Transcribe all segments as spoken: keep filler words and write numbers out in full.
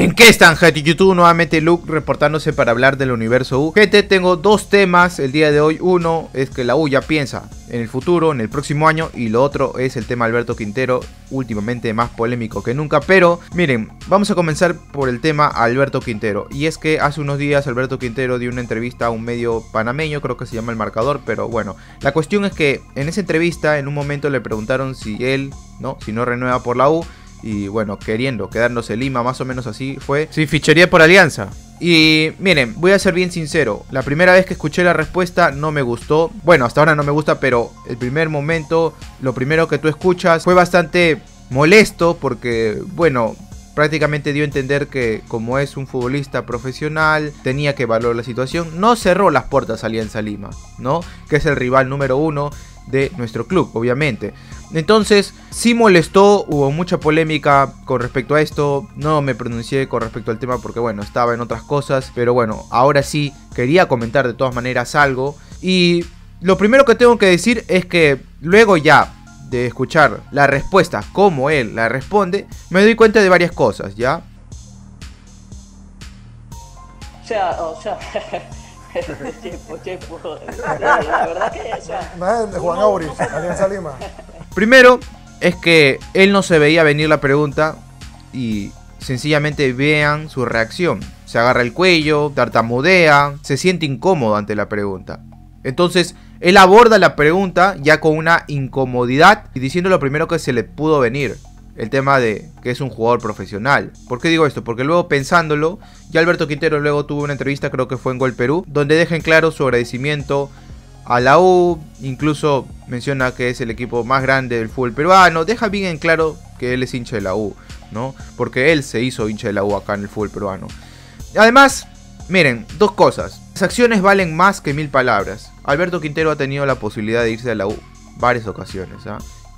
¿En qué están, gente? YouTube, nuevamente Luke reportándose para hablar del universo U. Gente, tengo dos temas el día de hoy. Uno es que la U ya piensa en el futuro, en el próximo año. Y lo otro es el tema Alberto Quintero, últimamente más polémico que nunca. Pero miren, vamos a comenzar por el tema Alberto Quintero. Y es que hace unos días Alberto Quintero dio una entrevista a un medio panameño, creo que se llama El Marcador. Pero bueno, la cuestión es que en esa entrevista en un momento le preguntaron si él, ¿no? si no renueva por la U. Y bueno, queriendo quedándose Lima, más o menos así fue, si ficharía por Alianza. Y miren, voy a ser bien sincero, la primera vez que escuché la respuesta no me gustó. Bueno, hasta ahora no me gusta, pero el primer momento, lo primero que tú escuchas, fue bastante molesto porque, bueno, prácticamente dio a entender que como es un futbolista profesional, tenía que valorar la situación. No cerró las puertas a Alianza Lima, ¿no? Que es el rival número uno de nuestro club, obviamente. Entonces, sí molestó, hubo mucha polémica con respecto a esto. No me pronuncié con respecto al tema porque, bueno, estaba en otras cosas. Pero bueno, ahora sí quería comentar de todas maneras algo. Y lo primero que tengo que decir es que luego ya de escuchar la respuesta, como él la responde, me doy cuenta de varias cosas, ¿ya? O sea, o sea... chepo, chepo. La, la verdad que o sea, no, Juan uno, Auris, no, Alianza Lima. Primero es que él no se veía venir la pregunta y sencillamente vean su reacción. Se agarra el cuello, tartamudea, se siente incómodo ante la pregunta. Entonces él aborda la pregunta ya con una incomodidad y diciendo lo primero que se le pudo venir. El tema de que es un jugador profesional. ¿Por qué digo esto? Porque luego pensándolo, ya Alberto Quintero luego tuvo una entrevista, creo que fue en Gol Perú, donde deja en claro su agradecimiento a la U. Incluso menciona que es el equipo más grande del fútbol peruano. Deja bien en claro que él es hincha de la U, ¿no? Porque él se hizo hincha de la U acá en el fútbol peruano. Además, miren, dos cosas. Las acciones valen más que mil palabras. Alberto Quintero ha tenido la posibilidad de irse a la U varias ocasiones, ¿eh?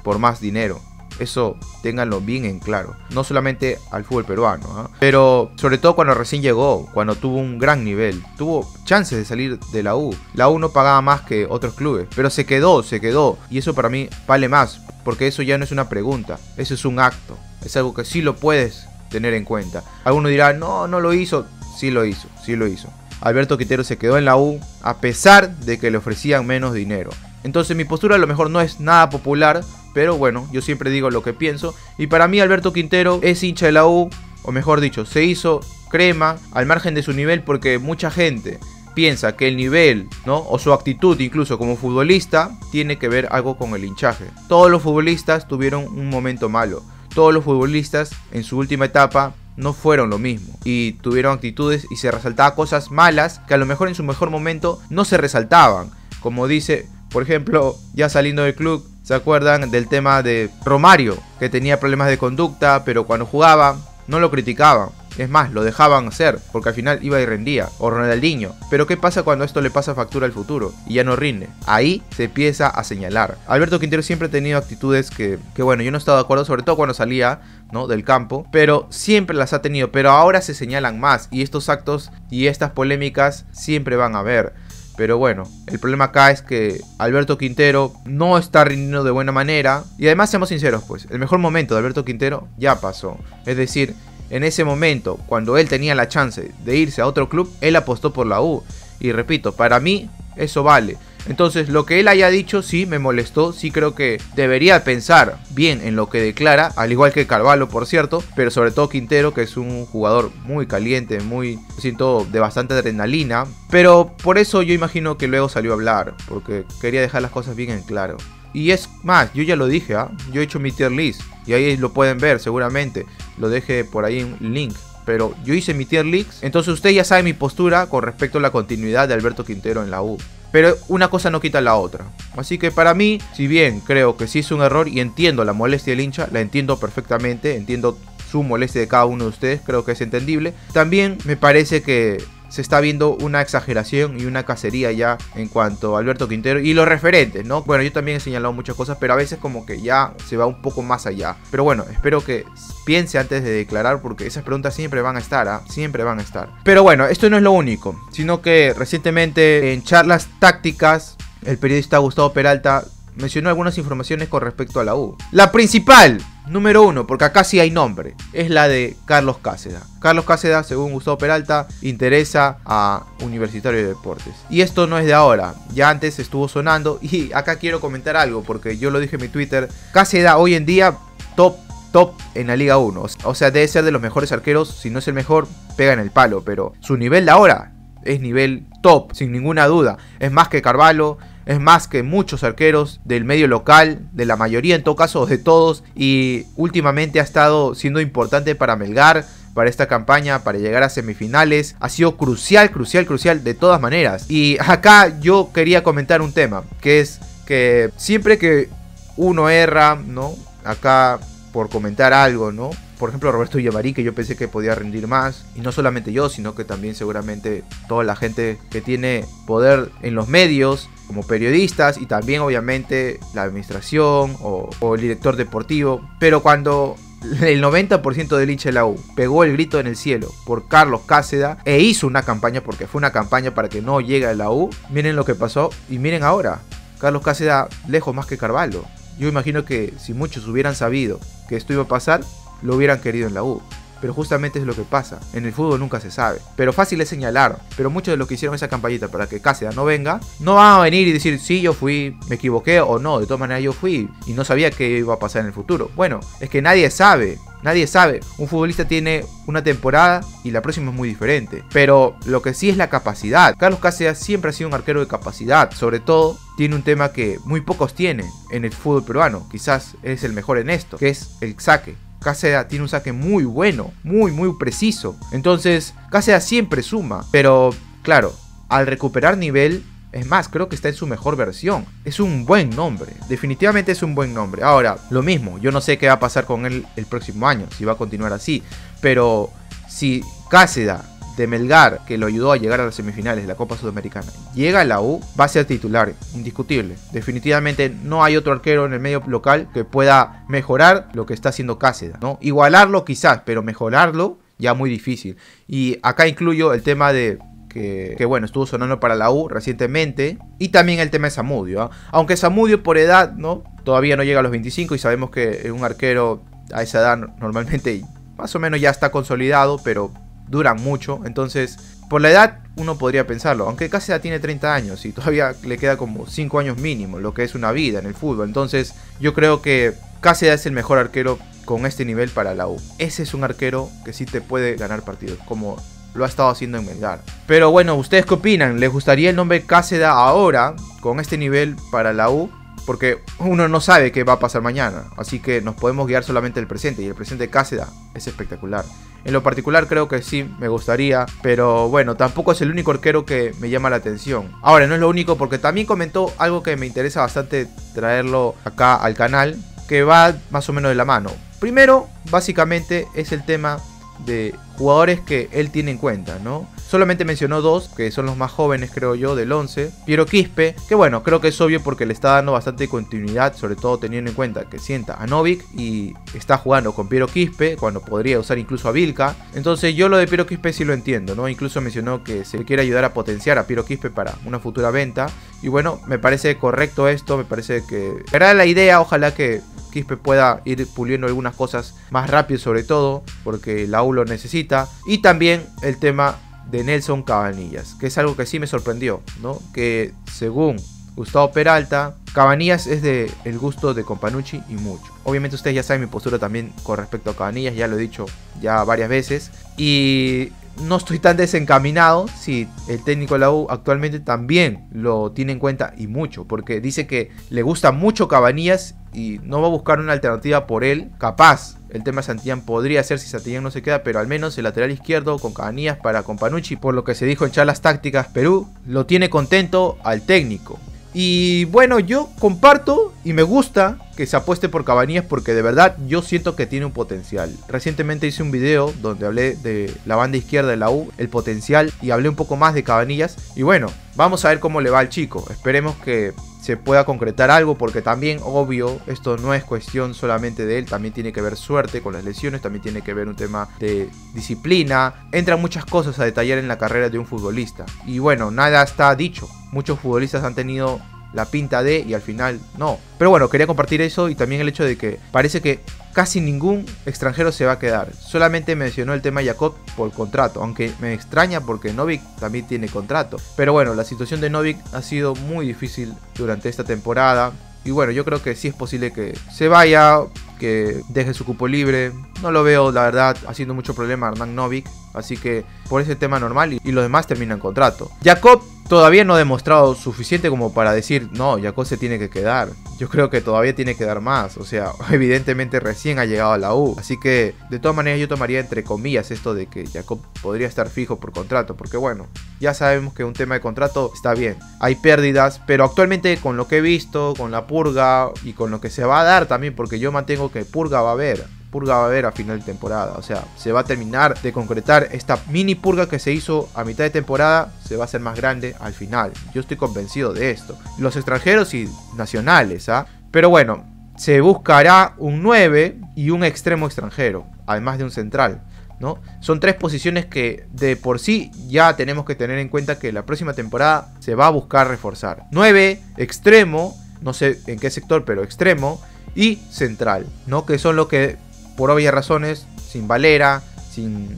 Por más dinero. Eso ténganlo bien en claro. No solamente al fútbol peruano, ¿eh? Pero sobre todo cuando recién llegó, cuando tuvo un gran nivel, tuvo chances de salir de la U. La U no pagaba más que otros clubes, pero se quedó, se quedó. Y eso para mí vale más, porque eso ya no es una pregunta, eso es un acto. Es algo que sí lo puedes tener en cuenta. Alguno dirá, no, no lo hizo. Sí lo hizo, sí lo hizo. Alberto Quintero se quedó en la U a pesar de que le ofrecían menos dinero. Entonces mi postura a lo mejor no es nada popular, pero bueno, yo siempre digo lo que pienso. Y para mí Alberto Quintero es hincha de la U, o mejor dicho, se hizo crema al margen de su nivel, porque mucha gente piensa que el nivel, ¿no? o su actitud incluso como futbolista tiene que ver algo con el hinchaje. Todos los futbolistas tuvieron un momento malo. Todos los futbolistas en su última etapa no fueron lo mismo y tuvieron actitudes y se resaltaban cosas malas que a lo mejor en su mejor momento no se resaltaban. Como dice, por ejemplo, ya saliendo del club, ¿se acuerdan del tema de Romario? Que tenía problemas de conducta, pero cuando jugaba no lo criticaban. Es más, lo dejaban hacer, porque al final iba y rendía. O Ronaldinho. Pero ¿qué pasa cuando esto le pasa factura al futuro y ya no rinde? Ahí se empieza a señalar. Alberto Quintero siempre ha tenido actitudes que, que bueno, yo no he estado de acuerdo, sobre todo cuando salía, ¿no? del campo. Pero siempre las ha tenido, pero ahora se señalan más. Y estos actos y estas polémicas siempre van a haber. Pero bueno, el problema acá es que Alberto Quintero no está rindiendo de buena manera. Y además, seamos sinceros, pues, el mejor momento de Alberto Quintero ya pasó. Es decir, en ese momento, cuando él tenía la chance de irse a otro club, él apostó por la U. Y repito, para mí, eso vale. Entonces, lo que él haya dicho sí me molestó. Sí creo que debería pensar bien en lo que declara, al igual que Carvalho, por cierto. Pero sobre todo Quintero, que es un jugador muy caliente, muy, siento, de bastante adrenalina. Pero por eso yo imagino que luego salió a hablar, porque quería dejar las cosas bien en claro. Y es más, yo ya lo dije, ¿eh? yo he hecho mi tier list y ahí lo pueden ver seguramente. Lo dejé por ahí un link. Pero yo hice mi tier list, entonces usted ya sabe mi postura con respecto a la continuidad de Alberto Quintero en la U. Pero una cosa no quita la otra. Así que para mí, si bien creo que sí es un error y entiendo la molestia del hincha, la entiendo perfectamente, entiendo su molestia de cada uno de ustedes, creo que es entendible. También me parece que se está viendo una exageración y una cacería ya en cuanto a Alberto Quintero y los referentes, ¿no? Bueno, yo también he señalado muchas cosas, pero a veces como que ya se va un poco más allá. Pero bueno, espero que piense antes de declarar, porque esas preguntas siempre van a estar, ¿ah? Siempre van a estar. Pero bueno, esto no es lo único, sino que recientemente en charlas tácticas, el periodista Gustavo Peralta mencionó algunas informaciones con respecto a la U. La principal, Número uno, porque acá sí hay nombre, es la de Carlos Cáceda. Carlos Cáceda, según Gustavo Peralta, interesa a Universitario de Deportes. Y esto no es de ahora, ya antes estuvo sonando. Y acá quiero comentar algo, porque yo lo dije en mi Twitter. Cáceda hoy en día, top, top en la Liga uno. O sea, debe ser de los mejores arqueros, si no es el mejor, pega en el palo. Pero su nivel de ahora es nivel top, sin ninguna duda. Es más que Carvalho, es más que muchos arqueros del medio local, de la mayoría en todo caso, de todos. Y últimamente ha estado siendo importante para Melgar, para esta campaña, para llegar a semifinales. Ha sido crucial, crucial, crucial de todas maneras. Y acá yo quería comentar un tema, que es que siempre que uno erra, ¿no? Acá por comentar algo, ¿no? Por ejemplo, Roberto Villamarín, que yo pensé que podía rendir más. Y no solamente yo, sino que también seguramente toda la gente que tiene poder en los medios, como periodistas, y también obviamente la administración o, o el director deportivo. Pero cuando el noventa por ciento del hincha de la U pegó el grito en el cielo por Carlos Cáceda e hizo una campaña, porque fue una campaña para que no llegue a la U, miren lo que pasó y miren ahora. Carlos Cáceda lejos más que Carvalho. Yo imagino que si muchos hubieran sabido que esto iba a pasar, lo hubieran querido en la U, pero justamente es lo que pasa, en el fútbol nunca se sabe, pero fácil es señalar, pero muchos de los que hicieron esa campañita para que Cáceda no venga, no van a venir y decir, sí, yo fui, me equivoqué o no, de todas maneras yo fui, y no sabía qué iba a pasar en el futuro. Bueno, es que nadie sabe, nadie sabe, un futbolista tiene una temporada y la próxima es muy diferente, pero lo que sí es la capacidad. Carlos Cáceda siempre ha sido un arquero de capacidad, sobre todo tiene un tema que muy pocos tienen en el fútbol peruano, quizás es el mejor en esto, que es el saque. Cáceda tiene un saque muy bueno, muy muy preciso. Entonces Cáceda siempre suma, pero claro, al recuperar nivel, es más, creo que está en su mejor versión. Es un buen nombre, definitivamente es un buen nombre. Ahora, lo mismo, yo no sé qué va a pasar con él el próximo año, si va a continuar así, pero si Cáceda de Melgar, que lo ayudó a llegar a las semifinales de la Copa Sudamericana, llega a la U, va a ser titular, indiscutible. Definitivamente no hay otro arquero en el medio local que pueda mejorar lo que está haciendo Cáceda, ¿no? Igualarlo quizás, pero mejorarlo ya muy difícil. Y acá incluyo el tema de que, que bueno, estuvo sonando para la U recientemente, y también el tema de Samudio, ¿eh? Aunque Samudio por edad, ¿no? Todavía no llega a los veinticinco, y sabemos que un arquero a esa edad normalmente más o menos ya está consolidado, pero duran mucho, entonces por la edad uno podría pensarlo, aunque Cáceda tiene treinta años y todavía le queda como cinco años mínimo, lo que es una vida en el fútbol. Entonces yo creo que Cáceda es el mejor arquero con este nivel para la U. Ese es un arquero que sí te puede ganar partidos, como lo ha estado haciendo en Melgar. Pero bueno, ¿ustedes qué opinan? ¿Les gustaría el nombre Cáceda ahora con este nivel para la U? Porque uno no sabe qué va a pasar mañana, así que nos podemos guiar solamente el presente, y el presente de Cáceda es espectacular. En lo particular creo que sí, me gustaría, pero bueno, tampoco es el único arquero que me llama la atención. Ahora, no es lo único, porque también comentó algo que me interesa bastante traerlo acá al canal, que va más o menos de la mano. Primero, básicamente, es el tema de jugadores que él tiene en cuenta, ¿no? Solamente mencionó dos, que son los más jóvenes, creo yo, del once. Piero Quispe, que bueno, creo que es obvio porque le está dando bastante continuidad, sobre todo teniendo en cuenta que sienta a Novick y está jugando con Piero Quispe, cuando podría usar incluso a Vilka. Entonces yo lo de Piero Quispe sí lo entiendo, ¿no? Incluso mencionó que se quiere ayudar a potenciar a Piero Quispe para una futura venta. Y bueno, me parece correcto esto, me parece que era la idea, ojalá que Quispe pueda ir puliendo algunas cosas más rápido, sobre todo porque la U lo necesita. Y también el tema de Nelson Cabanillas, que es algo que sí me sorprendió, ¿no? Que según Gustavo Peralta, Cabanillas es de el gusto de Compagnucci y mucho. Obviamente ustedes ya saben mi postura también con respecto a Cabanillas, ya lo he dicho ya varias veces. Y no estoy tan desencaminado si el técnico de la U actualmente también lo tiene en cuenta y mucho, porque dice que le gusta mucho Cabanillas y no va a buscar una alternativa por él. Capaz, el tema de Santillán podría ser si Santillán no se queda, pero al menos el lateral izquierdo con Cabanillas para Compagnucci, por lo que se dijo en charlas tácticas Perú, lo tiene contento al técnico. Y bueno, yo comparto y me gusta que se apueste por Cabanillas, porque de verdad yo siento que tiene un potencial. Recientemente hice un video donde hablé de la banda izquierda de la U, el potencial, y hablé un poco más de Cabanillas. Y bueno, vamos a ver cómo le va al chico. Esperemos que se pueda concretar algo, porque también, obvio, esto no es cuestión solamente de él, también tiene que ver suerte con las lesiones, también tiene que ver un tema de disciplina. Entran muchas cosas a detallar en la carrera de un futbolista. Y bueno, nada está dicho. Muchos futbolistas han tenido la pinta de y al final no. Pero bueno, quería compartir eso y también el hecho de que parece que casi ningún extranjero se va a quedar. Solamente mencionó el tema de Jacob por contrato, aunque me extraña porque Novick también tiene contrato. Pero bueno, la situación de Novick ha sido muy difícil durante esta temporada. Y bueno, yo creo que sí es posible que se vaya, que deje su cupo libre. No lo veo, la verdad, haciendo mucho problema a Hernán Novick. Así que por ese tema normal y, y los demás terminan contrato. Jacob todavía no ha demostrado suficiente como para decir, no, Jacob se tiene que quedar. Yo creo que todavía tiene que dar más. O sea, evidentemente recién ha llegado a la U. Así que de todas maneras yo tomaría entre comillas esto de que Jacob podría estar fijo por contrato. Porque bueno, ya sabemos que un tema de contrato está bien. Hay pérdidas, pero actualmente con lo que he visto, con la purga y con lo que se va a dar también, porque yo mantengo que purga va a haber. Purga va a haber a final de temporada, o sea, se va a terminar de concretar esta mini purga que se hizo a mitad de temporada, se va a hacer más grande al final. Yo estoy convencido de esto, los extranjeros y nacionales, ¿ah? Pero bueno, se buscará un nueve y un extremo extranjero, además de un central, ¿no? Son tres posiciones que de por sí ya tenemos que tener en cuenta que la próxima temporada se va a buscar reforzar. nueve, extremo, no sé en qué sector, pero extremo y central, ¿no? Que son lo que por obvias razones, sin Valera, sin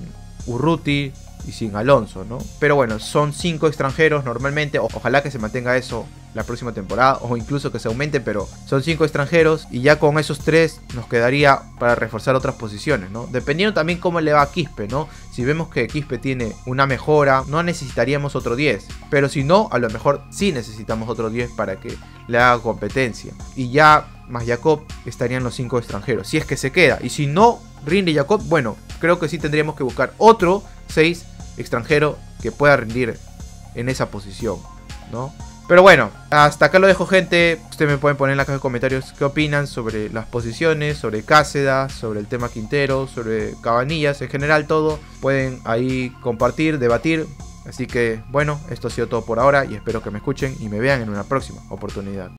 Urruti y sin Alonso, ¿no? Pero bueno, son cinco extranjeros normalmente. Ojalá que se mantenga eso la próxima temporada o incluso que se aumente, pero son cinco extranjeros y ya con esos tres nos quedaría para reforzar otras posiciones, ¿no? Dependiendo también cómo le va a Quispe, ¿no? Si vemos que Quispe tiene una mejora, no necesitaríamos otro diez, pero si no, a lo mejor sí necesitamos otro diez para que le haga competencia. Y ya más Jacob estarían los cinco extranjeros, si es que se queda. Y si no rinde Jacob, bueno, creo que sí tendríamos que buscar otro seis extranjero que pueda rendir en esa posición, ¿no? Pero bueno, hasta acá lo dejo, gente. Ustedes me pueden poner en la caja de comentarios qué opinan sobre las posiciones, sobre Cáceda, sobre el tema Quintero, sobre Cabanillas, en general todo. Pueden ahí compartir, debatir. Así que bueno, esto ha sido todo por ahora y espero que me escuchen y me vean en una próxima oportunidad.